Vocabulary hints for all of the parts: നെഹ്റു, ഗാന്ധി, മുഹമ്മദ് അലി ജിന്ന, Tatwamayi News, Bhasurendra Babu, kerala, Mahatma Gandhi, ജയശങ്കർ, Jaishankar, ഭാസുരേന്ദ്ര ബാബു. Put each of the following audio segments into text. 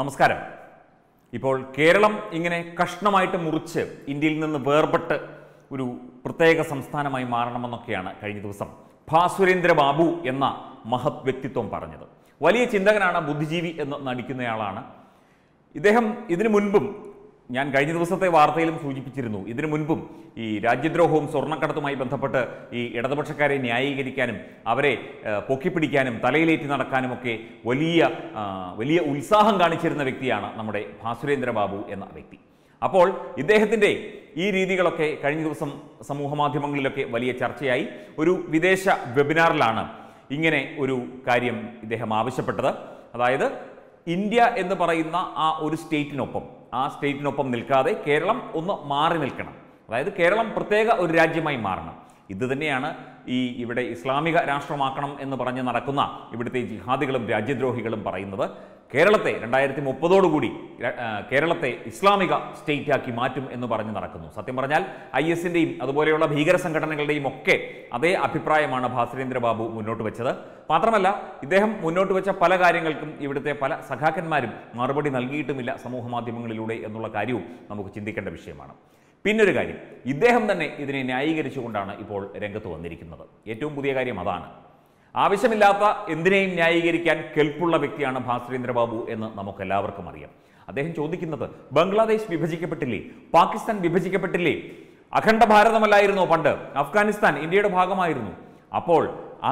നമസ്കാരം. ഇപ്പോൾ കേരളം ഇങ്ങനെ കഷ്ണമായിട്ട് മുറിച്ച് ഇന്ത്യയിൽ നിന്ന് വേർപെട്ട് ഒരു പ്രത്യേക സംസ്ഥാനമായി മാറണമെന്നൊക്കെയാണ് കഴിഞ്ഞ ദിവസം ഭാസുരേന്ദ്ര ബാബു എന്ന മഹത് വ്യക്തിത്വം പറഞ്ഞത്. വലിയ ചിന്തകനാണ്, ബുദ്ധിജീവി എന്ന് നടിക്കുന്നയാളാണ് ഇദ്ദേഹം. ഇതിനു മുൻപും ഞാൻ കഴിഞ്ഞ ദിവസത്തെ വാർത്തയിലും സൂചിപ്പിച്ചിരുന്നു, ഇതിനു മുൻപും ഈ രാജ്യദ്രോഹവും സ്വർണ്ണക്കടത്തുമായി ബന്ധപ്പെട്ട് ഈ ഇടതുപക്ഷക്കാരെ ന്യായീകരിക്കാനും അവരെ പൊക്കിപ്പിടിക്കാനും തലയിലേറ്റി നടക്കാനുമൊക്കെ വലിയ വലിയ ഉത്സാഹം കാണിച്ചിരുന്ന വ്യക്തിയാണ് നമ്മുടെ ഭാസുരേന്ദ്ര ബാബു എന്ന വ്യക്തി. അപ്പോൾ ഇദ്ദേഹത്തിൻ്റെ ഈ രീതികളൊക്കെ കഴിഞ്ഞ ദിവസം സമൂഹ മാധ്യമങ്ങളിലൊക്കെ വലിയ ചർച്ചയായി. ഒരു വിദേശ വെബിനാറിലാണ് ഇങ്ങനെ ഒരു കാര്യം ഇദ്ദേഹം ആവശ്യപ്പെട്ടത്. അതായത് ഇന്ത്യ എന്ന് പറയുന്ന ആ സ്റ്റേറ്റിനൊപ്പം നിൽക്കാതെ കേരളം ഒന്ന് മാറി നിൽക്കണം. അതായത് കേരളം പ്രത്യേക ഒരു രാജ്യമായി മാറണം. ഇത് തന്നെയാണ് ഈ ഇവിടെ ഇസ്ലാമിക രാഷ്ട്രമാക്കണം എന്ന് പറഞ്ഞ് നടക്കുന്ന ഇവിടുത്തെ ജിഹാദികളും രാജ്യദ്രോഹികളും പറയുന്നത്. കേരളത്തെ 2030 കേരളത്തെ ഇസ്ലാമിക സ്റ്റേറ്റ് ആക്കി മാറ്റും എന്ന് പറഞ്ഞ് നടക്കുന്നു. സത്യം പറഞ്ഞാൽ IS-ൻ്റെയും അതുപോലെയുള്ള ഭീകര സംഘടനകളുടെയും ഒക്കെ അതേ അഭിപ്രായമാണ് ഭാസുരേന്ദ്ര ബാബു മുന്നോട്ട് വെച്ചത്. മാത്രമല്ല ഇദ്ദേഹം മുന്നോട്ട് വെച്ച പല കാര്യങ്ങൾക്കും ഇവിടുത്തെ പല സഖാക്കന്മാരും മറുപടി നൽകിയിട്ടുമില്ല സമൂഹ മാധ്യമങ്ങളിലൂടെ എന്നുള്ള കാര്യവും നമുക്ക് ചിന്തിക്കേണ്ട വിഷയമാണ്. പിന്നൊരു കാര്യം, ഇദ്ദേഹം തന്നെ ഇതിനെ ന്യായീകരിച്ചുകൊണ്ടാണ് ഇപ്പോൾ രംഗത്ത് വന്നിരിക്കുന്നത്. ഏറ്റവും പുതിയ കാര്യം അതാണ്. ആവശ്യമില്ലാത്ത എന്തിനേയും ന്യായീകരിക്കാൻ കെൽപ്പുള്ള വ്യക്തിയാണ് ഭാസുരേന്ദ്ര ബാബു എന്ന് നമുക്കെല്ലാവർക്കും അറിയാം. അദ്ദേഹം ചോദിക്കുന്നത്, ബംഗ്ലാദേശ് വിഭജിക്കപ്പെട്ടില്ലേ, പാകിസ്ഥാൻ വിഭജിക്കപ്പെട്ടില്ലേ, അഖണ്ഡ ഭാരതമല്ലായിരുന്നോ പണ്ട്, അഫ്ഗാനിസ്ഥാൻ ഇന്ത്യയുടെ ഭാഗമായിരുന്നു, അപ്പോൾ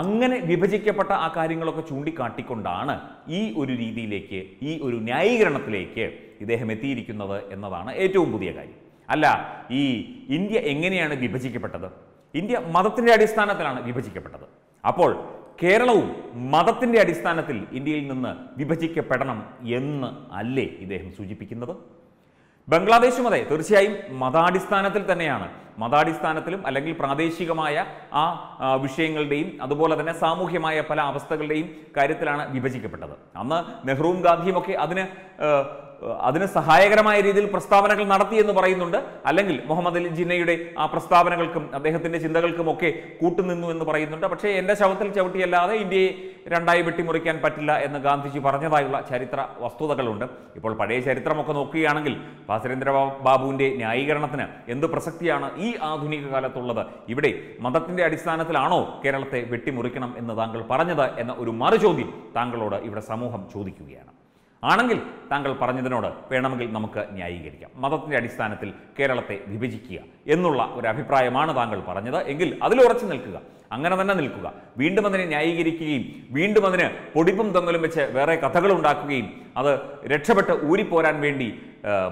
അങ്ങനെ വിഭജിക്കപ്പെട്ട ആ കാര്യങ്ങളൊക്കെ ചൂണ്ടിക്കാട്ടിക്കൊണ്ടാണ് ഈ ഒരു രീതിയിലേക്ക്, ഈ ഒരു ന്യായീകരണത്തിലേക്ക് ഇദ്ദേഹം എത്തിയിരിക്കുന്നത് എന്നതാണ് ഏറ്റവും പുതിയ കാര്യം. അല്ല, ഈ ഇന്ത്യ എങ്ങനെയാണ് വിഭജിക്കപ്പെട്ടത്? ഇന്ത്യ മതത്തിൻ്റെ അടിസ്ഥാനത്തിലാണ് വിഭജിക്കപ്പെട്ടത്. അപ്പോൾ കേരളവും മതത്തിൻ്റെ അടിസ്ഥാനത്തിൽ ഇന്ത്യയിൽ നിന്ന് വിഭജിക്കപ്പെടണം എന്ന് അല്ലേ ഇദ്ദേഹം സൂചിപ്പിക്കുന്നത്? ബംഗ്ലാദേശും അതെ, തീർച്ചയായും മതാടിസ്ഥാനത്തിൽ തന്നെയാണ്. മതാടിസ്ഥാനത്തിലും അല്ലെങ്കിൽ പ്രാദേശികമായ ആ വിഷയങ്ങളുടെയും അതുപോലെ തന്നെ സാമൂഹ്യമായ പല അവസ്ഥകളുടെയും കാര്യത്തിലാണ് വിഭജിക്കപ്പെട്ടത്. അന്ന് നെഹ്റുവും ഗാന്ധിയും ഒക്കെ അതിന് സഹായകരമായ രീതിയിൽ പ്രസ്താവനകൾ നടത്തി എന്ന് പറയുന്നുണ്ട്. അല്ലെങ്കിൽ മുഹമ്മദ് അലി ജിന്നയുടെ ആ പ്രസ്താവനകൾക്കും അദ്ദേഹത്തിൻ്റെ ചിന്തകൾക്കുമൊക്കെ കൂട്ടുനിന്നു എന്ന് പറയുന്നുണ്ട്. പക്ഷേ എൻ്റെ ശവത്തിൽ ചവിട്ടിയല്ലാതെ ഇന്ത്യയെ 2 വെട്ടിമുറിക്കാൻ പറ്റില്ല എന്ന് ഗാന്ധിജി പറഞ്ഞതായുള്ള ചരിത്ര വസ്തുതകളുണ്ട്. ഇപ്പോൾ പഴയ ചരിത്രമൊക്കെ നോക്കുകയാണെങ്കിൽ ഭാസുരേന്ദ്ര ബാബുവിൻ്റെ ന്യായീകരണത്തിന് എന്ത് പ്രസക്തിയാണ് ഈ ആധുനിക കാലത്തുള്ളത്? ഇവിടെ മതത്തിൻ്റെ അടിസ്ഥാനത്തിലാണോ കേരളത്തെ വെട്ടിമുറിക്കണം എന്ന് താങ്കൾ പറഞ്ഞത് എന്ന ഒരു മറുചോദ്യം താങ്കളോട് ഇവിടെ സമൂഹം ചോദിക്കുകയാണ്. ആണെങ്കിൽ താങ്കൾ പറഞ്ഞതിനോട് വേണമെങ്കിൽ നമുക്ക് ന്യായീകരിക്കാം. മതത്തിൻ്റെ അടിസ്ഥാനത്തിൽ കേരളത്തെ വിഭജിക്കുക എന്നുള്ള ഒരു അഭിപ്രായമാണ് താങ്കൾ പറഞ്ഞത് എങ്കിൽ അതിൽ ഉറച്ചു നിൽക്കുക, അങ്ങനെ തന്നെ നിൽക്കുക. വീണ്ടും അതിനെ ന്യായീകരിക്കുകയും വീണ്ടും അതിന് പൊടിപ്പും തൊങ്ങലും വെച്ച് വേറെ കഥകളുണ്ടാക്കുകയും അത് രക്ഷപ്പെട്ട് ഊരിപ്പോരാൻ വേണ്ടി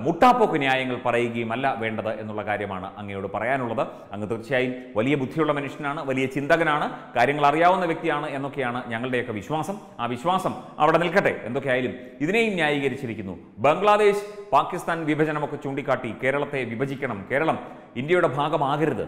മുട്ടാപ്പോക്ക് ന്യായങ്ങൾ പറയുകയും അല്ല വേണ്ടത് എന്നുള്ള കാര്യമാണ് അങ്ങയോട് പറയാനുള്ളത്. അങ്ങ് തീർച്ചയായും വലിയ ബുദ്ധിയുള്ള മനുഷ്യനാണ്, വലിയ ചിന്തകനാണ്, കാര്യങ്ങൾ അറിയാവുന്ന വ്യക്തിയാണ് എന്നൊക്കെയാണ് ഞങ്ങളുടെയൊക്കെ വിശ്വാസം. ആ വിശ്വാസം അവിടെ നിൽക്കട്ടെ. എന്തൊക്കെയായാലും ഇതിനെയും ന്യായീകരിച്ചിരിക്കുന്നു. ബംഗ്ലാദേശ് പാകിസ്ഥാൻ വിഭജനമൊക്കെ ചൂണ്ടിക്കാട്ടി കേരളത്തെ വിഭജിക്കണം, കേരളം ഇന്ത്യയുടെ ഭാഗമാകരുത്,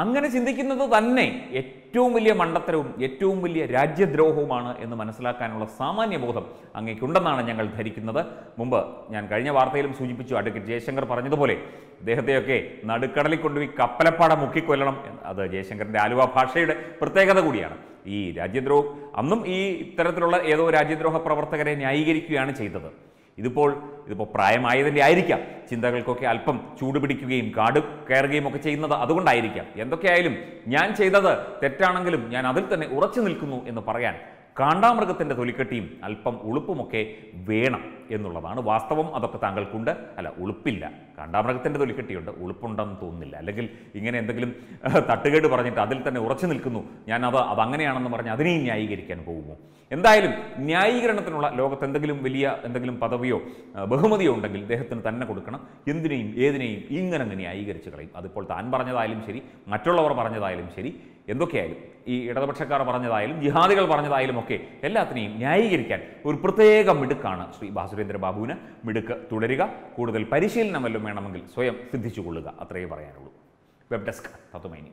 അങ്ങനെ ചിന്തിക്കുന്നത് തന്നെ ഏറ്റവും വലിയ മണ്ടത്തരവും ഏറ്റവും വലിയ രാജ്യദ്രോഹവുമാണ് എന്ന് മനസ്സിലാക്കാനുള്ള സാമാന്യബോധം അങ്ങേക്കുണ്ടെന്നാണ് ഞങ്ങൾ ധരിക്കുന്നത്. മുമ്പ് ഞാൻ കഴിഞ്ഞ വാർത്തയിലും സൂചിപ്പിച്ചു, അഡ്വക്കേറ്റ് ജയശങ്കർ പറഞ്ഞതുപോലെ ഇദ്ദേഹത്തെയൊക്കെ നടുക്കടലിൽ കൊണ്ടുപോയി കപ്പലപ്പാട മുക്കിക്കൊല്ലണം. അത് ജയശങ്കറിൻ്റെ ആലുവ ഭാഷയുടെ പ്രത്യേകത കൂടിയാണ്. ഈ രാജ്യദ്രോഹം അന്നും ഈ ഇത്തരത്തിലുള്ള ഏതോ രാജ്യദ്രോഹ പ്രവർത്തകരെ ന്യായീകരിക്കുകയാണ് ചെയ്തത്. ഇതിപ്പോൾ പ്രായമായതിൻ്റെ ആയിരിക്കാം, ചിന്തകൾക്കൊക്കെ അല്പം ചൂടുപിടിക്കുകയും കാട് കയറുകയും ഒക്കെ ചെയ്യുന്നത് അതുകൊണ്ടായിരിക്കാം. എന്തൊക്കെയായാലും ഞാൻ ചെയ്തത് തെറ്റാണെങ്കിലും ഞാൻ അതിൽ തന്നെ ഉറച്ചു നിൽക്കുന്നു എന്ന് പറയാൻ കാണ്ടാമൃഗത്തിൻ്റെ തൊലിക്കെട്ടിയും അല്പം ഉളുപ്പുമൊക്കെ വേണം എന്നുള്ളതാണ് വാസ്തവം. അതൊക്കെ താങ്കൾക്കുണ്ട്. അല്ല, ഉളുപ്പില്ല, കാണ്ടാമൃഗത്തിൻ്റെ തൊലിക്കെട്ടിയുണ്ട്, ഉളുപ്പുണ്ടെന്ന് തോന്നുന്നില്ല. അല്ലെങ്കിൽ ഇങ്ങനെ എന്തെങ്കിലും തട്ടുകേട് പറഞ്ഞിട്ട് അതിൽ തന്നെ ഉറച്ചു നിൽക്കുന്നു, ഞാനത് അതങ്ങനെയാണെന്ന് പറഞ്ഞ് അതിനെയും ന്യായീകരിക്കാൻ പോകുമോ? എന്തായാലും ന്യായീകരണത്തിനുള്ള ലോകത്ത് എന്തെങ്കിലും പദവിയോ ബഹുമതിയോ ഉണ്ടെങ്കിൽ ഇദ്ദേഹത്തിന് തന്നെ കൊടുക്കണം. എന്തിനേയും ഏതിനേയും ഇങ്ങനെ ന്യായീകരിച്ച് കളയും. അതിപ്പോൾ താൻ പറഞ്ഞതായാലും ശരി, മറ്റുള്ളവർ പറഞ്ഞതായാലും ശരി, എന്തൊക്കെയായാലും ഈ ഇടതുപക്ഷക്കാർ പറഞ്ഞതായാലും ജിഹാദികൾ പറഞ്ഞതായാലും ഒക്കെ എല്ലാത്തിനെയും ന്യായീകരിക്കാൻ ഒരു പ്രത്യേക മിടുക്കാണ് ശ്രീ ഭാസുരേന്ദ്ര ബാബുവിന്. മിടുക്ക് തുടരുക. കൂടുതൽ പരിശീലനം വല്ലതും വേണമെങ്കിൽ സ്വയം സിദ്ധിച്ചുകൊള്ളുക. അത്രയേ പറയാനുള്ളൂ. വെബ് ഡെസ്ക് തത്തുമൈനി.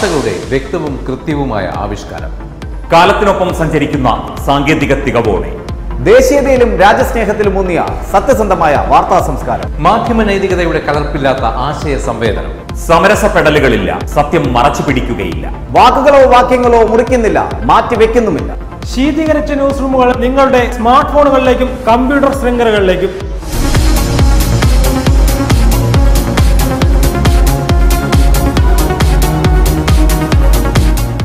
വാർത്തകളുടെ വ്യക്തവും കൃത്യവുമായ ആവിഷ്കാരം. കാലത്തിനൊപ്പം സഞ്ചരിക്കുന്ന സാങ്കേതിക തികവോടെ ദേശീയതയിലും രാജ്യസ്നേഹത്തിലും ഊന്നിയ സത്യസന്ധമായ വാർത്താ സംസ്കാരം. മാധ്യമ നൈതികതയുടെ കലർപ്പില്ലാത്ത ആശയ സംവേദനം. സമരസപ്പെടലുകളില്ല, സത്യം മറച്ചു പിടിക്കുകയില്ല, വാക്കുകളോ വാക്യങ്ങളോ മുറിക്കുന്നില്ല, മാറ്റിവെക്കുന്നുമില്ല. ശീതീകരിച്ച ന്യൂസ് റൂമുകൾ നിങ്ങളുടെ സ്മാർട്ട് ഫോണുകളിലേക്കും കമ്പ്യൂട്ടർ ശൃംഖലകളിലേക്കും.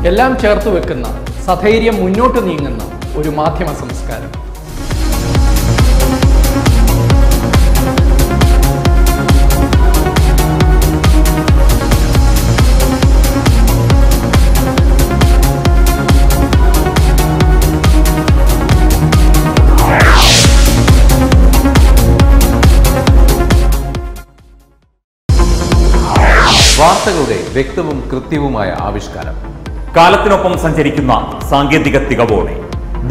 എല്ലാം ചേർത്ത് വെക്കുന്ന, സധൈര്യം മുന്നോട്ട് നീങ്ങുന്ന ഒരു മാധ്യമ സംസ്കാരം. വാർത്തകളുടെ വ്യക്തവും കൃത്യവുമായ ആവിഷ്കാരം. കാലത്തിനൊപ്പം സഞ്ചരിക്കുന്ന സാങ്കേതിക തികവോടെ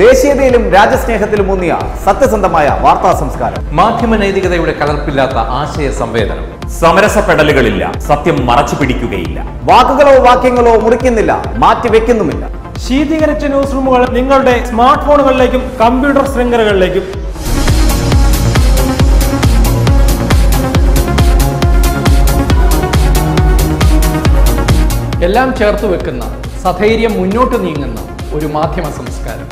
ദേശീയതയിലും രാജ്യസ്നേഹത്തിലും ഊന്നിയ സത്യസന്ധമായ വാർത്താ സംസ്കാരം. മാധ്യമ നൈതികതയുടെ കലർപ്പില്ലാത്ത ആശയ സംവേദനം. സമരസപ്പെടലുകളില്ല, സത്യം മറച്ചു പിടിക്കുകയില്ല, വാക്കുകളോ വാക്യങ്ങളോ മുറിക്കുന്നില്ല, മാറ്റിവെക്കുന്നുമില്ല. ശീതീകരിച്ച ന്യൂസ് റൂമുകൾ നിങ്ങളുടെ സ്മാർട്ട് ഫോണുകളിലേക്കും കമ്പ്യൂട്ടർ ശൃംഖലകളിലേക്കും. എല്ലാം ചേർത്ത് വെക്കുന്ന, സധൈര്യം മുന്നോട്ട് നീങ്ങുന്ന ഒരു മാധ്യമ സംസ്കാരം.